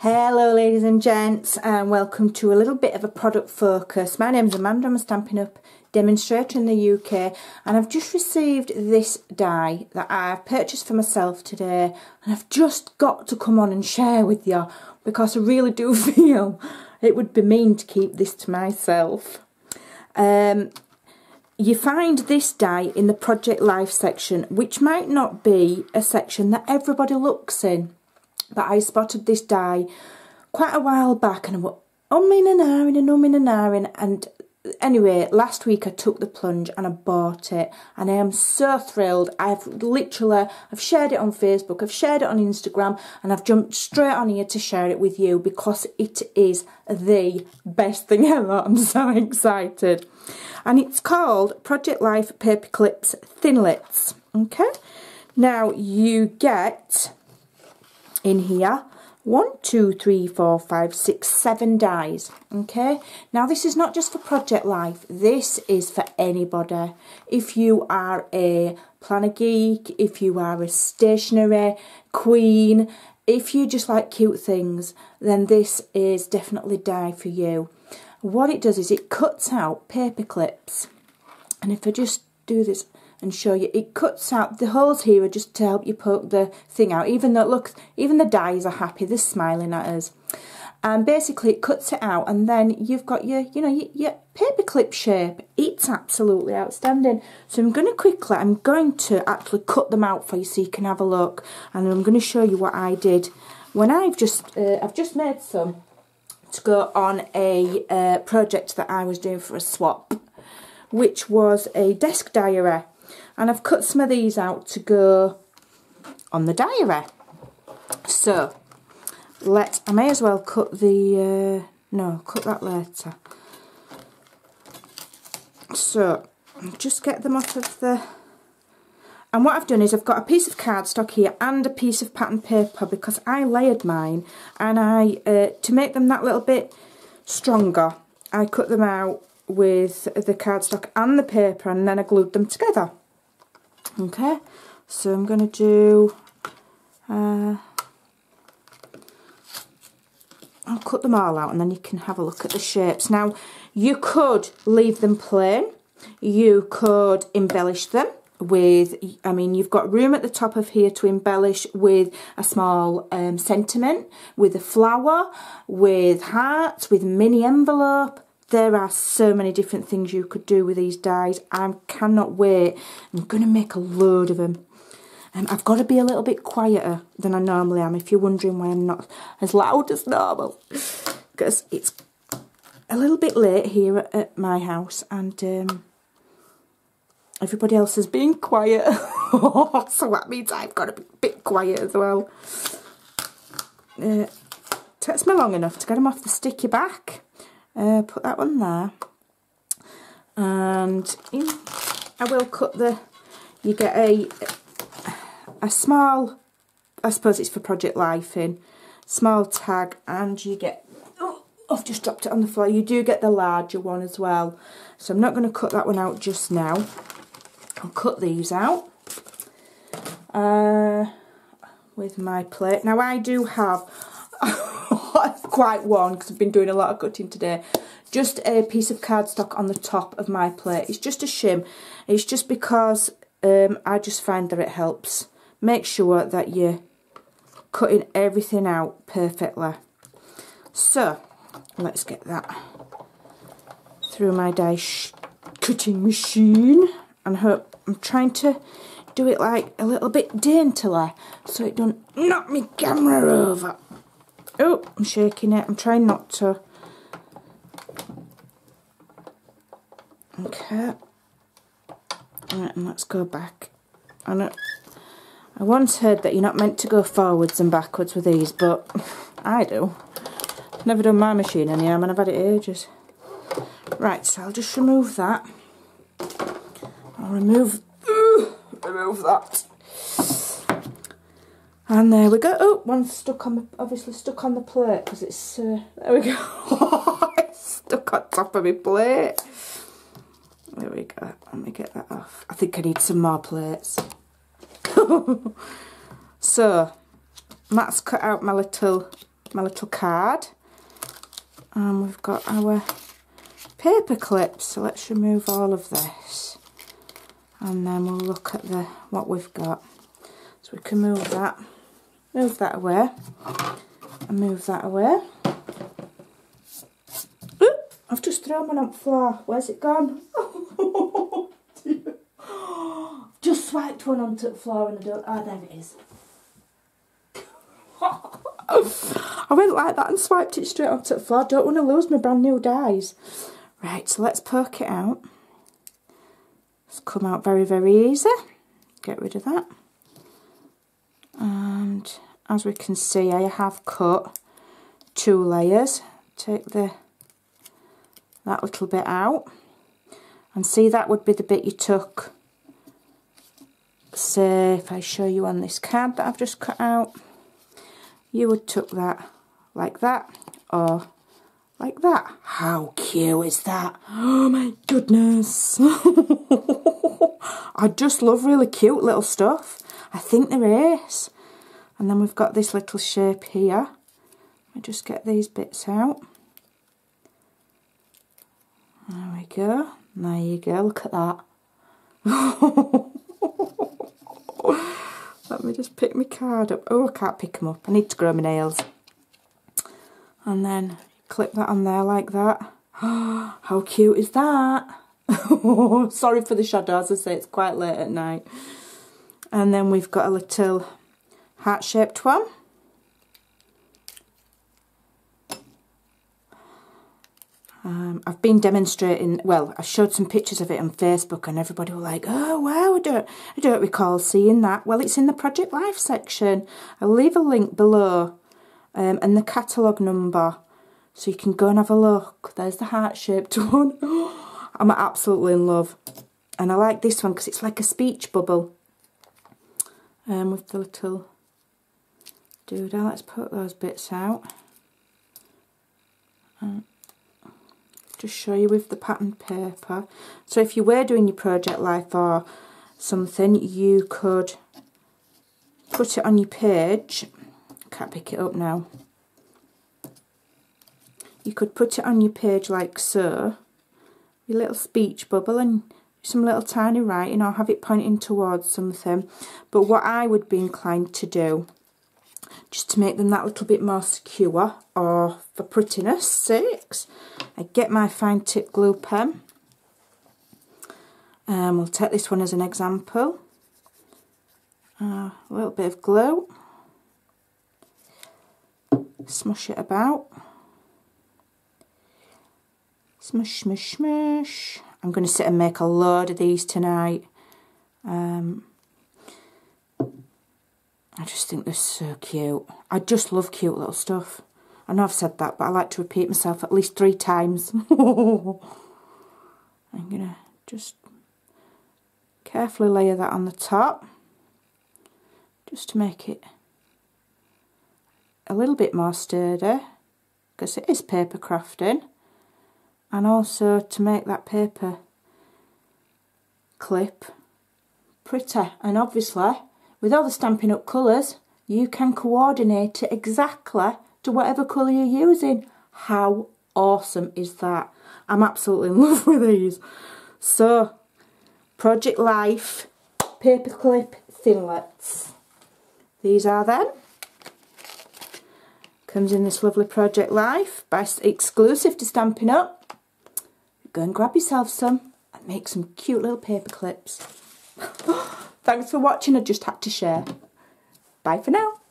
Hello ladies and gents, and welcome to a little bit of a product focus. My name's Amanda, I'm a Stampin' Up! Demonstrator in the UK, and I've just received this die that I've purchased for myself today, and I've just got to come on and share with you because I really do feel it would be mean to keep this to myself. You find this die in the Project Life section, which might not be a section that everybody looks in, but I spotted this die quite a while back and I went umming and ahhing, and anyway, last week I took the plunge and I bought it, and I am so thrilled. I've shared it on Facebook, I've shared it on Instagram, and I've jumped straight on here to share it with you because it is the best thing ever. I'm so excited. And it's called Project Life Paper Clips Thinlits. Okay, now you get in here 1, 2, 3, 4, 5, 6, 7 dies. Okay, now this is not just for Project Life, this is for anybody. If you are a planner geek, if you are a stationery queen, if you just like cute things, then this is definitely a die for you. What it does is it cuts out paper clips, and if I just do this and show you, it cuts out the holes here just to help you poke the thing out. Even though, look, even the dies are happy, they're smiling at us. And basically it cuts it out, and then you've got your, you know, your paper clip shape. It's absolutely outstanding. So I'm going to actually cut them out for you so you can have a look, and I'm going to show you what I did when I've just made some to go on a project that I was doing for a swap, which was a desk diary. And I've cut some of these out to go on the diary. So, I may as well cut the, no, cut that later. So, just get them off of the, and what I've done is I've got a piece of cardstock here and a piece of pattern paper because I layered mine, and to make them that little bit stronger, I cut them out with the cardstock and the paper, and then I glued them together. Okay, so I'm going to do, I'll cut them all out and then you can have a look at the shapes. Now, you could leave them plain, you could embellish them with, I mean, you've got room at the top of here to embellish with a small sentiment, with a flower, with hearts, with mini envelope. There are so many different things you could do with these dies. I cannot wait. I'm going to make a load of them. I've got to be a little bit quieter than I normally am, if you're wondering why I'm not as loud as normal. Because it's a little bit late here at my house, and everybody else has been quiet. So that means I've got to be a bit quiet as well. It takes me long enough to get them off the sticky back. Put that one there, and I will cut the, you get a small, I suppose it's for Project Life, in small tag, and you get, oh, I've just dropped it on the floor, you do get the larger one as well. So I'm not going to cut that one out just now. I'll cut these out with my plate. Now I do have quite worn because I've been doing a lot of cutting today. Just a piece of cardstock on the top of my plate. It's just a shim. It's just because I just find that it helps. Make sure that you're cutting everything out perfectly. So let's get that through my die cutting machine, and hope, I'm trying to do it like a little bit daintily so it don't knock my camera over. Oh, I'm shaking it. I'm trying not to. Okay. Right, and let's go back. I once heard that you're not meant to go forwards and backwards with these, but I do. Never done my machine any harm, and I've had it ages. Right, so I'll just remove that. I'll remove that. And there we go. Oh, one's stuck on, obviously stuck on the plate because it's, there we go. It's stuck on top of my plate. There we go. Let me get that off. I think I need some more plates. So, Matt's cut out my little my little card, and we've got our paper clips. So let's remove all of this, and then we'll look at what we've got. So we can move that away, and move that away. Oop, I've just thrown one on the floor. Where's it gone? Just swiped one onto the floor and I don't. Oh, there it is. I went like that and swiped it straight onto the floor. I don't want to lose my brand new dies. Right, so let's poke it out. It's come out very, very easy. Get rid of that. And as we can see, I have cut two layers. Take that little bit out. And see, that would be the bit you took. So if I show you on this card that I've just cut out, you would tuck that like that, or like that. How cute is that? Oh my goodness. I just love really cute little stuff. I think there is. And then we've got this little shape here. Let me just get these bits out. There we go. There you go, look at that. Let me just pick my card up. Oh, I can't pick them up. I need to grow my nails. And then clip that on there like that. How cute is that? Sorry for the shadows. I say it's quite late at night. And then we've got a little heart-shaped one. I've been demonstrating, well, I showed some pictures of it on Facebook and everybody were like, oh wow, I don't recall seeing that. Well, it's in the Project Life section. I'll leave a link below and the catalogue number so you can go and have a look. There's the heart-shaped one. I'm absolutely in love. And I like this one because it's like a speech bubble. With the little doodah. Let's put those bits out. Just show you with the patterned paper. So if you were doing your Project Life or something, you could put it on your page. Can't pick it up now. You could put it on your page like so, your little speech bubble and some little tiny writing, or have it pointing towards something. But what I would be inclined to do, just to make them that little bit more secure, or for prettiness sakes, I get my fine tip glue pen, and we'll take this one as an example. A little bit of glue, smush it about, smush, smush, smush. I'm going to sit and make a load of these tonight. I just think they're so cute. I just love cute little stuff. I know I've said that, but I like to repeat myself at least 3 times. I'm gonna just carefully layer that on the top, just to make it a little bit more sturdy, because it is paper crafting, and also to make that paper clip pretty. And obviously, with all the Stampin' Up! Colours, you can coordinate it exactly to whatever colour you're using. How awesome is that? I'm absolutely in love with these. So, Project Life Paperclip Thinlits. These are them. Comes in this lovely Project Life, exclusive to Stampin' Up! Go and grab yourself some and make some cute little paper clips. Thanks for watching, I just had to share. Bye for now.